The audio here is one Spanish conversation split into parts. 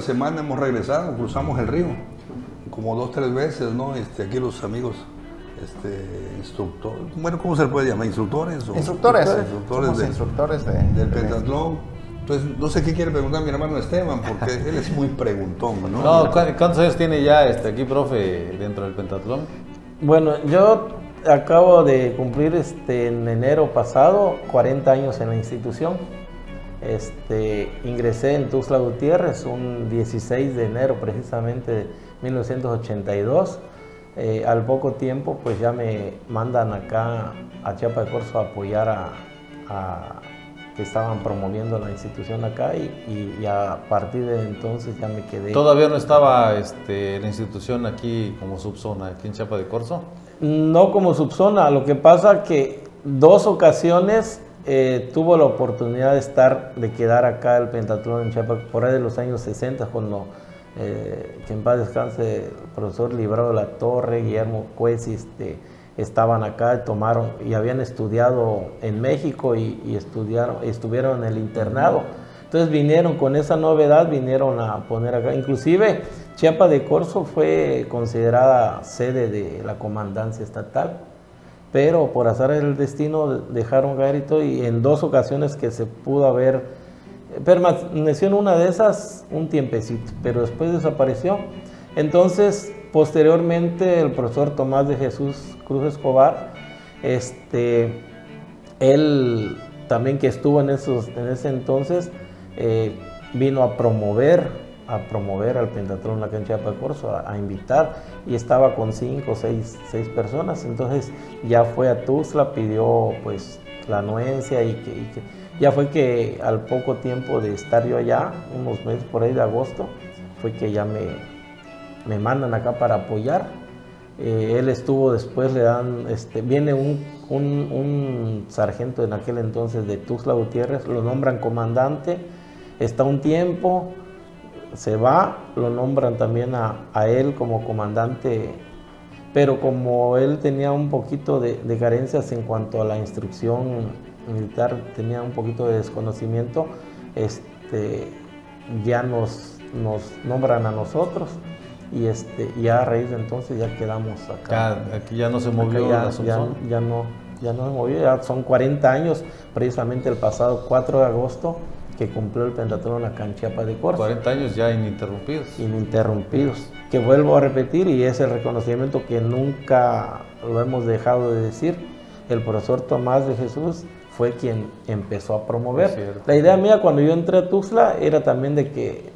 una semana hemos regresado, cruzamos el río, como 2 o 3 veces, ¿no? Aquí los amigos, instructores, bueno, ¿cómo se puede llamar? ¿Instructores? O instructores del pentatlón. Entonces, no sé qué quiere preguntar mi hermano Esteban, porque él es muy preguntón, ¿no? No, ¿cuántos años tiene ya aquí, profe, dentro del pentatlón? Bueno, yo acabo de cumplir en enero pasado 40 años en la institución. Ingresé en Tuxtla Gutiérrez un 16 de enero precisamente de 1982. Al poco tiempo pues ya me mandan acá a Chiapa de Corzo a apoyar a que estaban promoviendo la institución acá y a partir de entonces ya me quedé. ¿Todavía no estaba la institución aquí como subzona, aquí en Chiapa de Corzo? No como subzona, lo que pasa que 2 ocasiones tuvo la oportunidad de quedar acá el pentatlón en Chiapa, por ahí de los años 60, cuando que en paz descanse el profesor Librado La Torre, Guillermo Cuesi, estaban acá, tomaron y habían estudiado en México y estuvieron en el internado. Entonces vinieron con esa novedad, vinieron a poner acá. Inclusive Chiapa de Corzo fue considerada sede de la comandancia estatal, pero por azar del destino dejaron caer y todo, y en 2 ocasiones que se pudo haber permaneció en una de esas un tiempecito, pero después desapareció. Entonces, posteriormente, el profesor Tomás de Jesús Cruz Escobar, él también que estuvo en ese entonces, vino a promover al pentatlón acá en Chiapa de Corzo, a invitar, y estaba con 5 o 6 personas. Entonces ya fue a Tuxtla, pidió pues la anuencia y que ya fue que al poco tiempo de estar yo allá, unos meses por ahí de agosto, fue que ya me mandan acá para apoyar. Él estuvo después, le dan, viene un sargento en aquel entonces de Tuxtla Gutiérrez, lo nombran comandante, está un tiempo, se va, lo nombran también a él como comandante, pero como él tenía un poquito de carencias en cuanto a la instrucción militar, tenía un poquito de desconocimiento, ya nos nombran a nosotros y ya a raíz de entonces ya quedamos acá. Aquí ya no se movió la subzona. Ya no se movió, ya son 40 años, precisamente el pasado 4 de agosto que cumplió el pentatlón acá en Chiapa de Corzo. 40 años ya ininterrumpidos. Ininterrumpidos, que vuelvo a repetir, y es el reconocimiento que nunca lo hemos dejado de decir. El profesor Tomás de Jesús fue quien empezó a promover. La idea mía cuando yo entré a Tuxtla era también de que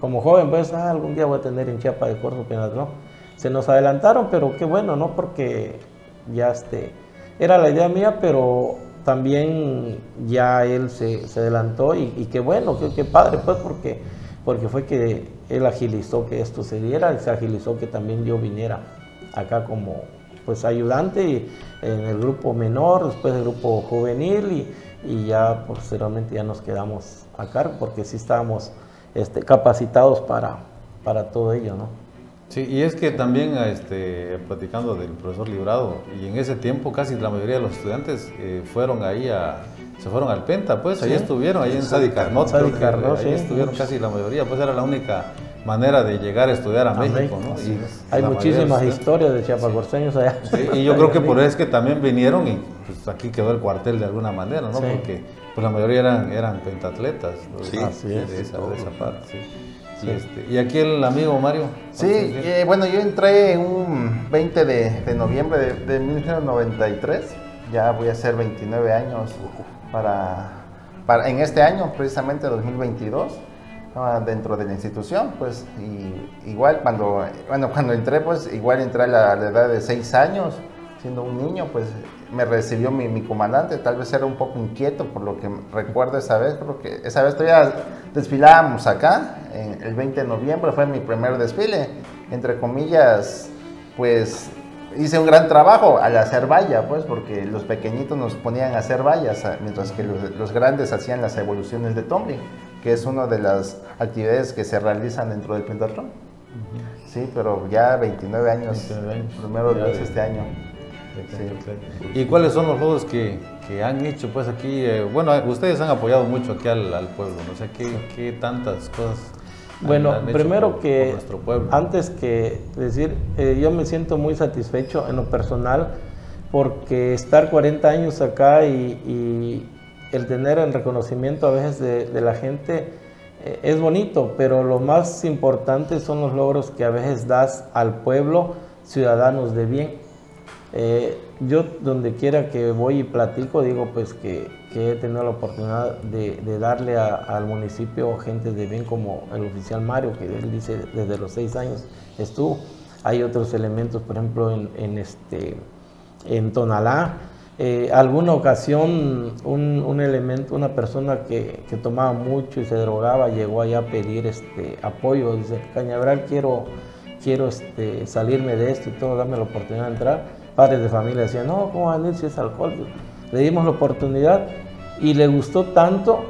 como joven, pues algún día voy a tener en Chiapa de Corzo pentatlón. Se nos adelantaron, pero qué bueno, ¿no? Porque ya era la idea mía, pero también ya él se adelantó y qué bueno, qué padre, pues porque fue que él agilizó que esto se diera, y se agilizó que también yo viniera acá como pues ayudante y en el grupo menor, después el grupo juvenil y ya posteriormente ya nos quedamos a cargo porque sí estábamos capacitados para todo ello, ¿no? Sí, y es que también platicando del profesor Librado, y en ese tiempo casi la mayoría de los estudiantes fueron ahí se fueron al Penta, pues ahí estuvieron, ahí en Sadi Carnot, ahí estuvieron casi la mayoría, pues era la única manera de llegar a estudiar a México, ¿no? Y hay muchísimas historias de chiapacorceños allá. Sí, y yo creo que por eso es que también vinieron y pues aquí quedó el cuartel de alguna manera, ¿no? Sí. Porque pues la mayoría eran pentatletas, ¿no? Sí, de esa parte, sí. Sí. ¿Y aquí el amigo Mario? Sí, bueno, yo entré un 20 de noviembre de 1993, ya voy a hacer 29 años en este año, precisamente 2022, dentro de la institución, pues, y igual cuando entré, pues, igual entré a la edad de 6 años, siendo un niño, pues, me recibió mi comandante. Tal vez era un poco inquieto, por lo que recuerdo esa vez, porque esa vez todavía desfilábamos acá, el 20 de noviembre fue mi primer desfile, entre comillas, pues hice un gran trabajo al hacer valla, pues porque los pequeñitos nos ponían a hacer vallas, mientras que los grandes hacían las evoluciones de tumbling, que es una de las actividades que se realizan dentro del pentatlón. Sí, pero ya 29 años, primero de este año. Sí. ¿Y cuáles son los logros que han hecho pues aquí? Bueno, ustedes han apoyado mucho aquí al pueblo, ¿no? O sea, ¿qué tantas cosas Bueno, primero que, antes que decir, yo me siento muy satisfecho en lo personal, porque estar 40 años acá y el tener el reconocimiento a veces de la gente es bonito, pero lo más importante son los logros que a veces das al pueblo, ciudadanos de bien. Yo donde quiera que voy y platico, digo pues que he tenido la oportunidad de darle al municipio gente de bien, como el oficial Mario, que él dice desde los 6 años estuvo. Hay otros elementos, por ejemplo, en Tonalá. Alguna ocasión un elemento, una persona que tomaba mucho y se drogaba, llegó allá a pedir apoyo. Dice, Cañaveral, quiero salirme de esto y todo, dame la oportunidad de entrar. Padres de familia decían, no, ¿cómo van a ir si es alcohol? Le dimos la oportunidad y le gustó tanto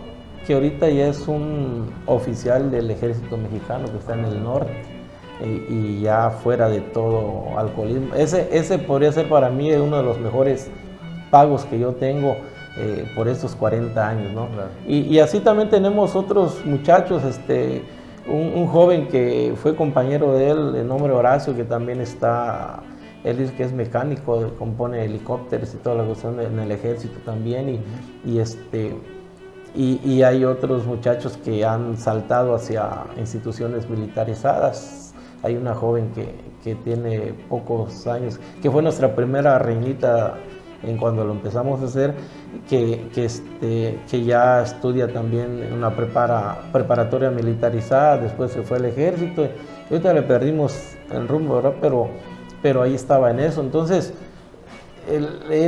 que ahorita ya es un oficial del ejército mexicano que está en el norte y ya fuera de todo alcoholismo. Ese podría ser para mí uno de los mejores pagos que yo tengo por estos 40 años, ¿no? Claro. Y así también tenemos otros muchachos, un joven que fue compañero de él, de nombre Horacio, que también está... Él dice que es mecánico, compone helicópteros y toda la cuestión en el ejército también. Y hay otros muchachos que han saltado hacia instituciones militarizadas. Hay una joven que tiene pocos años, que fue nuestra primera reinita en cuando lo empezamos a hacer, que ya estudia también una preparatoria militarizada, después se fue al ejército. Y ahorita le perdimos el rumbo, ¿verdad? Pero ahí estaba en eso. Entonces,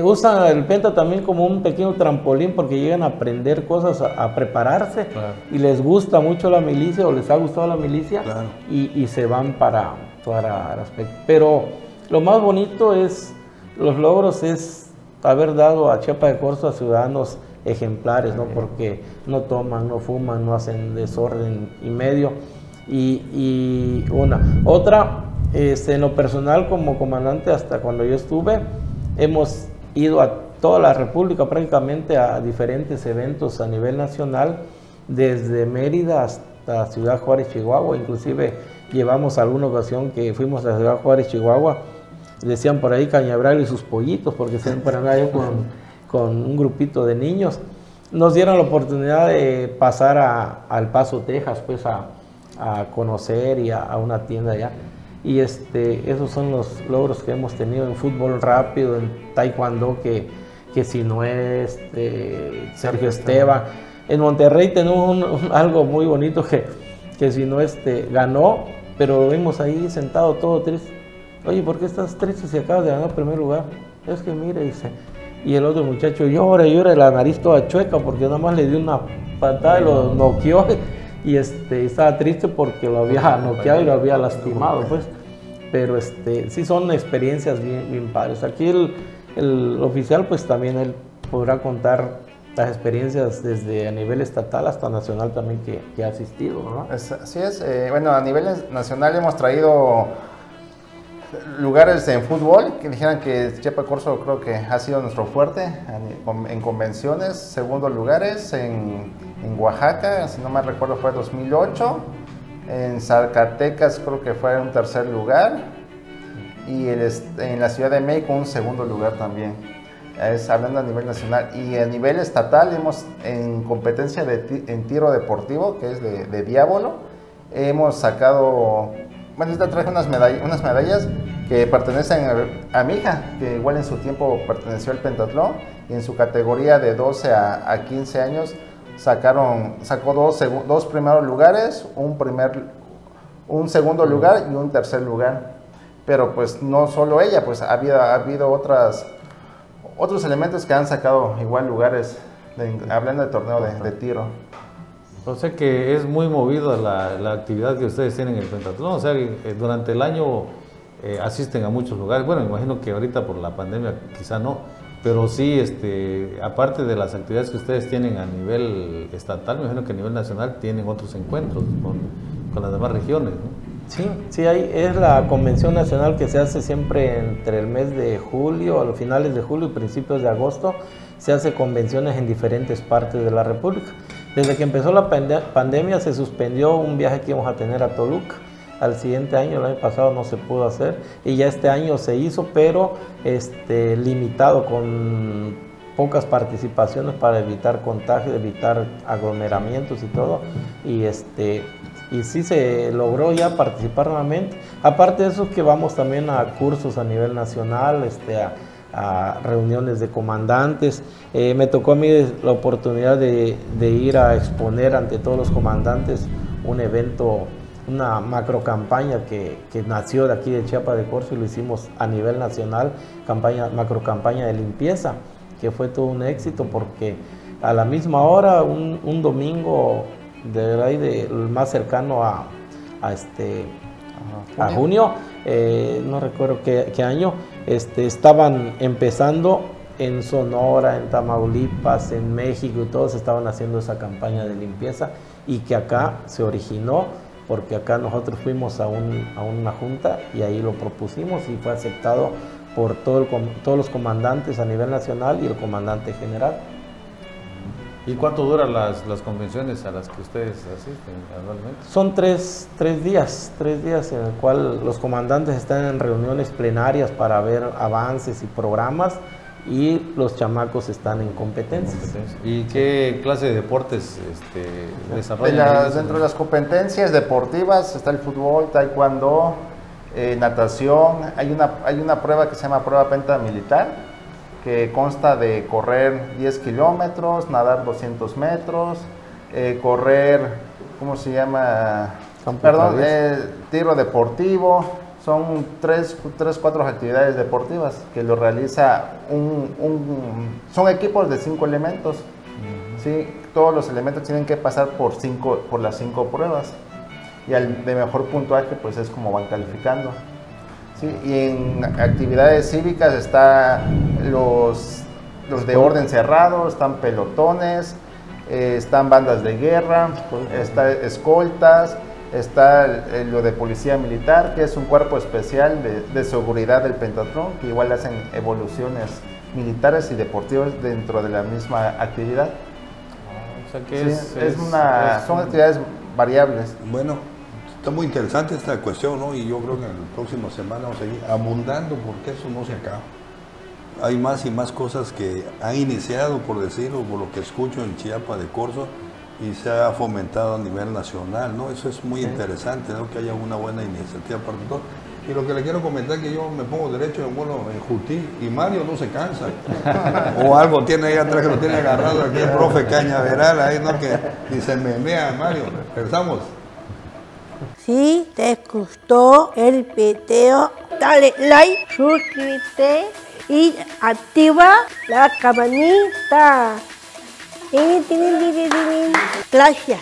usan el Penta también como un pequeño trampolín, porque llegan a aprender cosas, a prepararse, claro, y les gusta mucho la milicia, o les ha gustado la milicia, claro, y se van para el aspecto. Pero lo más bonito es, los logros es haber dado a Chiapa de Corzo a ciudadanos ejemplares, ¿no? Porque no toman, no fuman, no hacen desorden y medio. Y otra... en lo personal, como comandante, hasta cuando yo estuve, hemos ido a toda la república prácticamente a diferentes eventos a nivel nacional, desde Mérida hasta Ciudad Juárez, Chihuahua. Inclusive llevamos alguna ocasión que fuimos a Ciudad Juárez, Chihuahua, decían por ahí Cañaveral y sus pollitos, porque siempre andaba yo con un grupito de niños. Nos dieron la oportunidad de pasar a El Paso, Texas, pues a conocer y a una tienda allá. Y esos son los logros que hemos tenido en fútbol rápido, en taekwondo, que si no es Sergio Esteban. En Monterrey tenemos algo muy bonito que si no ganó, pero lo vimos ahí sentado todo triste. Oye, ¿por qué estás triste si acabas de ganar primer lugar? Es que mire, dice. Y el otro muchacho llora, la nariz toda chueca, porque nada más le dio una patada y lo noqueó. Y estaba triste porque lo había noqueado y lo había lastimado, pues. Pero sí son experiencias bien, bien padres. Aquí el oficial, pues también él podrá contar las experiencias desde a nivel estatal hasta nacional también que ha asistido, ¿no? Así es. Bueno, a nivel nacional hemos traído lugares en fútbol, que dijeran que Chiapa de Corzo creo que ha sido nuestro fuerte en convenciones, segundos lugares en Oaxaca, si no mal recuerdo fue 2008, en Zacatecas creo que fue un tercer lugar, y en la Ciudad de México un segundo lugar también, hablando a nivel nacional. Y a nivel estatal hemos en competencia en tiro deportivo, que es de diablo, hemos sacado... Bueno, esta traje unas medallas que pertenecen a mi hija, que igual en su tiempo perteneció al Pentatlón, y en su categoría de 12 a 15 años sacó dos primeros lugares, un segundo lugar y un tercer lugar. Pero pues no solo ella, pues ha habido otros elementos que han sacado igual lugares, hablando de torneo de tiro. O sea que es muy movida la actividad que ustedes tienen en el Pentatlón. O sea que durante el año asisten a muchos lugares. Bueno, me imagino que ahorita por la pandemia quizá no, pero sí, aparte de las actividades que ustedes tienen a nivel estatal, me imagino que a nivel nacional tienen otros encuentros con las demás regiones, ¿no? Sí, sí, es la convención nacional que se hace siempre entre el mes de julio, a los finales de julio y principios de agosto. Se hace convenciones en diferentes partes de la república. Desde que empezó la pandemia se suspendió un viaje que íbamos a tener a Toluca. Al siguiente año, el año pasado no se pudo hacer y ya este año se hizo, pero limitado con pocas participaciones para evitar contagios, evitar aglomeramientos y todo. Y sí se logró ya participar nuevamente. Aparte de eso, que vamos también a cursos a nivel nacional, a reuniones de comandantes. Me tocó a mí la oportunidad de ir a exponer ante todos los comandantes un evento, una macro campaña que nació de aquí de Chiapa de Corzo y lo hicimos a nivel nacional, macro campaña de limpieza, que fue todo un éxito porque a la misma hora, un domingo el más cercano a junio, no recuerdo qué año, estaban empezando en Sonora, en Tamaulipas, en México, y todos estaban haciendo esa campaña de limpieza, y que acá se originó porque acá nosotros fuimos a una junta y ahí lo propusimos y fue aceptado por todos los comandantes a nivel nacional y el comandante general. ¿Y cuánto duran las convenciones a las que ustedes asisten anualmente? Son tres días en el cual los comandantes están en reuniones plenarias para ver avances y programas, y los chamacos están en competencias. ¿Y qué clase de deportes desarrollan? Dentro de las competencias deportivas está el fútbol, taekwondo, natación. Hay una prueba que se llama prueba pentamilitar, que consta de correr 10 kilómetros, nadar 200 metros, correr, ¿cómo se llama? Tiro deportivo. Son cuatro actividades deportivas que lo realiza son equipos de 5 elementos. Uh-huh. ¿Sí? Todos los elementos tienen que pasar por las 5 pruebas. Y de mejor puntuaje, pues es como van calificando. ¿Sí? Y en actividades cívicas está los de orden cerrado, están pelotones, están bandas de guerra, está escoltas. Está lo de policía militar, que es un cuerpo especial de seguridad del Pentatlón, que igual hacen evoluciones militares y deportivas dentro de la misma actividad. O sea que sí, son actividades variables. Bueno, está muy interesante esta cuestión, ¿no? Y yo creo que en la próxima semana vamos a seguir abundando, porque eso no se acaba. Hay más y más cosas que han iniciado, por decirlo, por lo que escucho en Chiapa de Corzo, y se ha fomentado a nivel nacional, ¿no? Eso es muy interesante, ¿no? Que haya una buena iniciativa para todos. Y lo que le quiero comentar es que yo me pongo derecho de vuelo en Jutí y Mario no se cansa. O algo tiene ahí atrás que lo tiene agarrado aquí el profe Cañaveral, ahí, ¿no? Que ni se menea, Mario. Regresamos. Si te gustó el video, dale like, suscríbete y activa la campanita. Gracias.